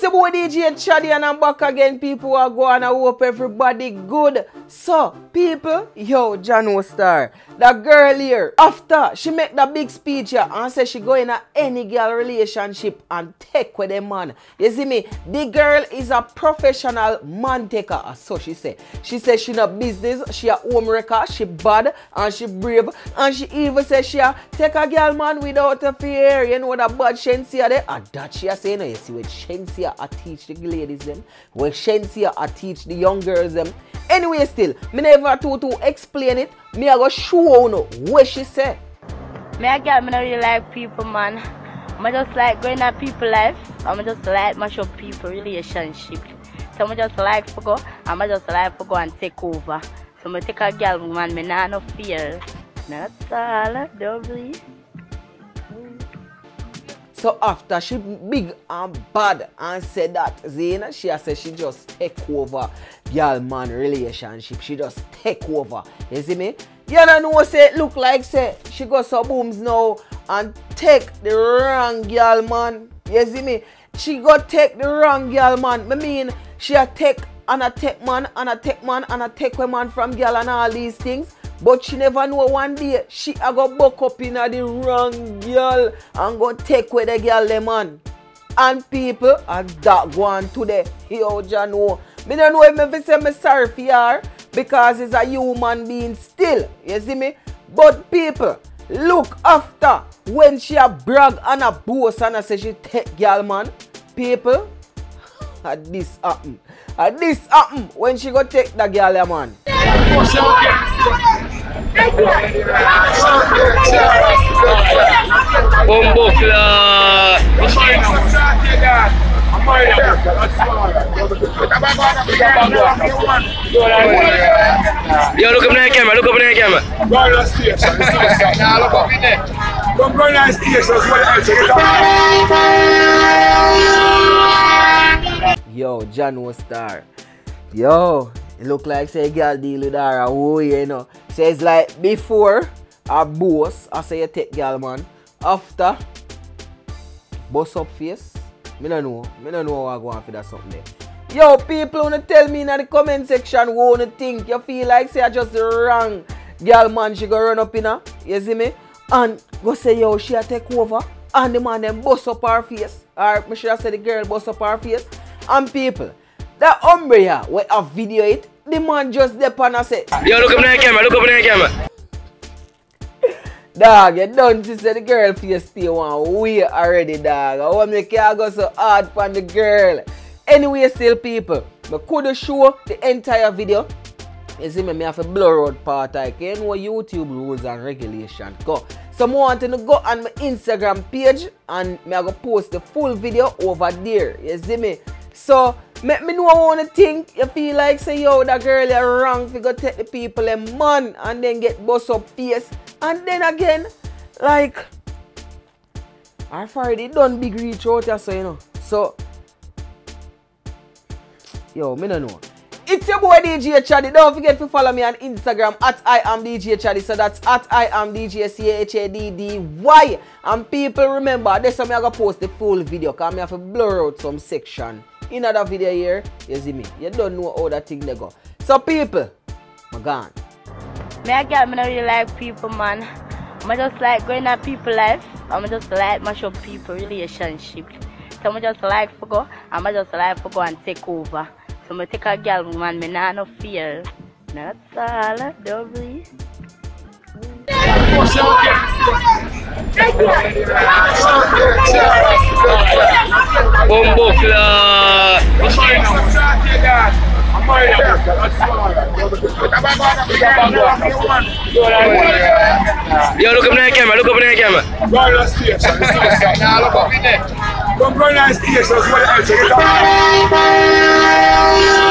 it's your boy DJ Chadian, and I'm back again, people. I go and I hope everybody good. So, people, yo, Jan Westar, that girl here, after she make that big speech here and say she go in a any girl relationship and take with a man. You see me? The girl is a professional man taker, so she say. She says she no business, she a home wrecker, she bad and she brave, and she even says she a take a girl man without a fear. You know that bad Shensia there, and that she a say, no, you see what Shensia a teach the ladies them, where Shensia a teach the young girls them. Anyway, still, me never to explain it. Me I go show you what she say. Me a girl, me no really like people, man. I just like going at people life. I just like mash up people relationship. So I just like for go. I just like for go and take over. So I take a girl, man. Me nah no fear. Not all a double. So after she big and bad and said that, Zena, she said she just take over girl man relationship. She just take over. You see me? You don't know say look like say she got some booms now and take the wrong girl man. You see me? She go take the wrong girl man. I mean she a take and a take man and a take man and a take a man from girl and all these things. But she never know one day she a go buck up in the wrong girl and go take with the girl the man. And people and that go on today. Yo, John, know. Me don't know if me say me sorry for her because it's a human being still. You see me? But people, look after when she a brag and a boast and a say she take girl man. People, and this happen. And this happen when she go take the girl the man. Yo, look up in the camera, look up in the camera. Yo, John Wester. Yo. It look like say girl deal with her oh you know. So it's like before a boss I say you take girl man. After boss up face. Me don't know how I go on for that something there. Yo people wanna tell me in the comment section what you think. You feel like say I just wrong girl man she go run up in her. You see me? And go say yo she a take over and the man then boss up her face. Or me should have said the girl boss up her face. And people that umbrella where I video it, the man just there and I say, yo, look up in the camera, look up in the camera. Dog, you done to say the girl face stay one way already, dog. I want me to go so hard for the girl. Anyway, still people, I could show the entire video. You see me, I have to blur out part like you know YouTube rules and regulation. Go. So I want to go on my Instagram page and I go post the full video over there. You see me? So make me know what you think. You feel like say yo that girl is wrong for go take the people a man and then get bust up face. And then again, like I've already done big reach out here, so you know. So yo, me don't know. It's your boy DJ Chaddy. Don't forget to follow me on Instagram at iamdjchaddy. So that's at iamdjchaddy. And people remember, this time I gotta post the full video because I have to blur out some section. In other video here, you see me. You don't know how that thing they go. So people, I'm gone. Me a girl, me don't really like people, man. I just like going at people life. I just like mash up people relationship. So I just like for go. I just like for go and take over. So I take a girl, man. Me nah no fear. Not all a double. Yo, look up in the camera, look up in the camera. Don't blow nice tears,